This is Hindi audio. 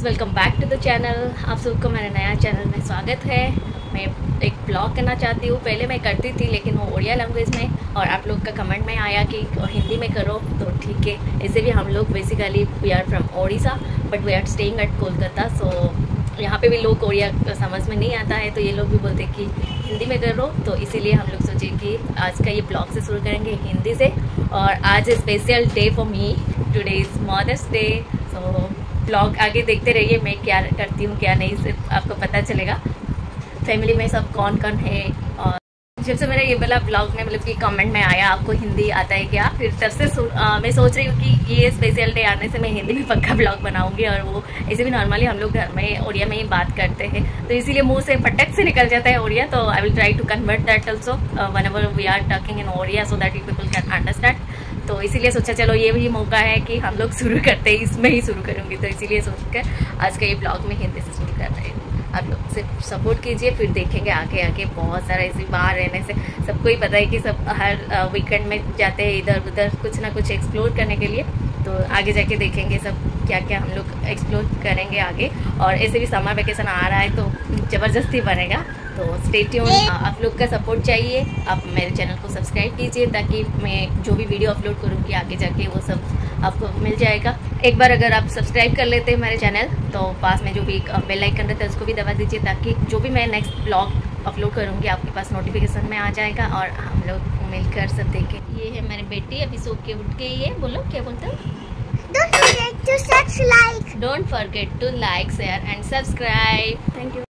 Welcome back to the channel. आप सबको मेरे नया चैनल में स्वागत है। मैं एक ब्लॉग करना चाहती हूँ। पहले मैं करती थी लेकिन वो उड़िया लैंग्वेज में, और आप लोग का कमेंट में आया कि हिंदी में करो, तो ठीक है। इसे भी हम लोग basically we are from Odisha but we are staying at Kolkata, so यहाँ पे भी लोग ओडिया समझ में नहीं आता है, तो ये लोग भी बोलते हैं कि हिंदी में करो। तो इसीलिए हम लोग सोचे कि आज का ये ब्लॉग से शुरू करेंगे हिंदी से। और आज special day for me, today is mother's day. So blog आगे देखते रहिए, मैं क्या करती हूँ क्या नहीं, सिर्फ आपको पता चलेगा फैमिली में सब कौन कौन है। और जब से मेरा ये वाला ब्लॉग में मतलब कि कमेंट में आया आपको हिंदी आता है क्या, फिर तब से मैं सोच रही हूँ कि ये स्पेशल डे आने से मैं हिंदी में पक्का ब्लॉग बनाऊंगी। और वो ऐसे भी नॉर्मली हम लोग घर में ओडिया में ही बात करते हैं, तो इसीलिए मुंह से फटक से निकल जाता है ओडिया। तो I will try to convert that also one ever we are talking in Odia, so that you people can understand. तो इसीलिए सोचा चलो ये भी मौका है कि हम लोग शुरू करते हैं, इसमें ही शुरू करूँगी। तो इसीलिए सोचकर आज का ये ब्लॉग में हिंदी से शुरू कर रही हूँ। आप लोग से सपोर्ट कीजिए, फिर देखेंगे आगे आगे बहुत सारा। इसी बाहर रहने से सबको ही पता है कि सब हर वीकेंड में जाते हैं इधर उधर कुछ ना कुछ एक्सप्लोर करने के लिए, तो आगे जाके देखेंगे सब क्या क्या हम लोग एक्सप्लोर करेंगे आगे। और ऐसे भी समर वेकेशन आ रहा है तो ज़बरदस्ती बनेगा, तो स्टे ट्यून। आप लोग का सपोर्ट चाहिए। आप मेरे चैनल को सब्सक्राइब कीजिए ताकि मैं जो भी वीडियो अपलोड करूँगी आगे जाके वो सब आपको मिल जाएगा। एक बार अगर आप सब्सक्राइब कर लेते हैं मेरे चैनल, तो पास में जो भी बेल आइकन रहता है उसको भी दबा दीजिए, ताकि जो भी मैं नेक्स्ट ब्लॉग अपलोड करूँगी आपके पास नोटिफिकेशन में आ जाएगा और हम लोग मिलकर सब देखें। ये है मेरी बेटी, अभी सो के उठ गई है। बोलो क्या बोलते हैं। Don't forget to like, share and subscribe. Thank you.